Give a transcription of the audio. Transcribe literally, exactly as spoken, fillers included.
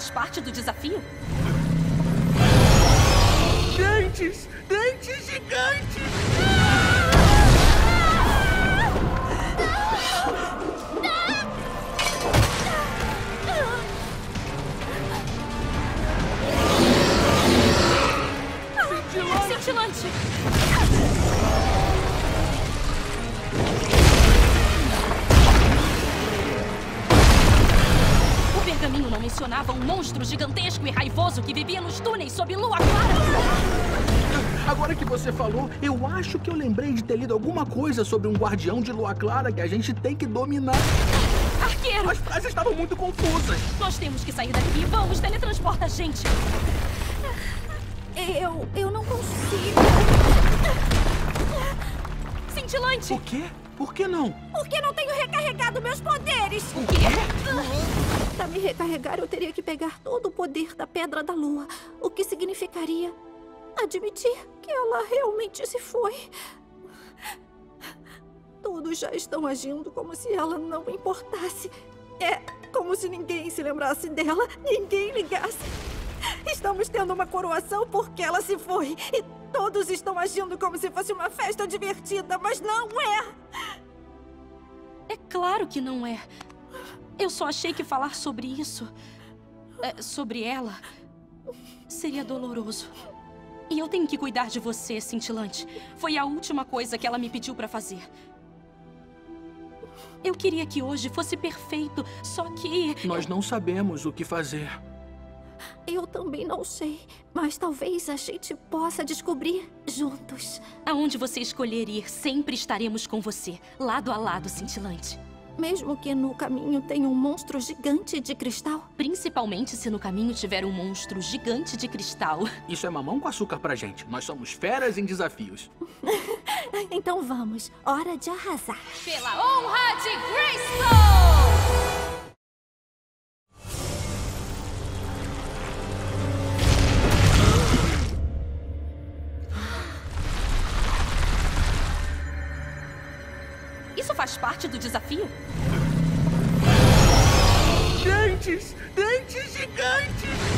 faz parte do desafio? Dentes! Dentes gigantes! Cintilante! O pergaminho não mencionava um monstro gigantesco e raivoso que vivia nos túneis sob Lua Clara. Agora que você falou, eu acho que eu lembrei de ter lido alguma coisa sobre um guardião de Lua Clara que a gente tem que dominar. Arqueiro! As frases estavam muito confusas. Nós temos que sair daqui. Vamos, teletransporta a gente. Eu... eu não consigo. Cintilante! O quê? Por que não? Porque não tenho recarregado meus poderes! O quê? Para me recarregar, eu teria que pegar todo o poder da Pedra da Lua, o que significaria admitir que ela realmente se foi. Todos já estão agindo como se ela não importasse. É como se ninguém se lembrasse dela, ninguém ligasse. Estamos tendo uma coroação porque ela se foi. E todos estão agindo como se fosse uma festa divertida, mas não é! É claro que não é. Eu só achei que falar sobre isso... É, sobre ela... seria doloroso. E eu tenho que cuidar de você, Cintilante. Foi a última coisa que ela me pediu pra fazer. Eu queria que hoje fosse perfeito, só que... Nós não sabemos o que fazer. Eu também não sei, mas talvez a gente possa descobrir juntos. Aonde você escolher ir, sempre estaremos com você, lado a lado, Cintilante. Mesmo que no caminho tenha um monstro gigante de cristal? Principalmente se no caminho tiver um monstro gigante de cristal. Isso é mamão com açúcar pra gente. Nós somos feras em desafios. Então vamos, hora de arrasar. Pela honra de Crystal! Isso faz parte do desafio? Dentes! Dentes gigantes!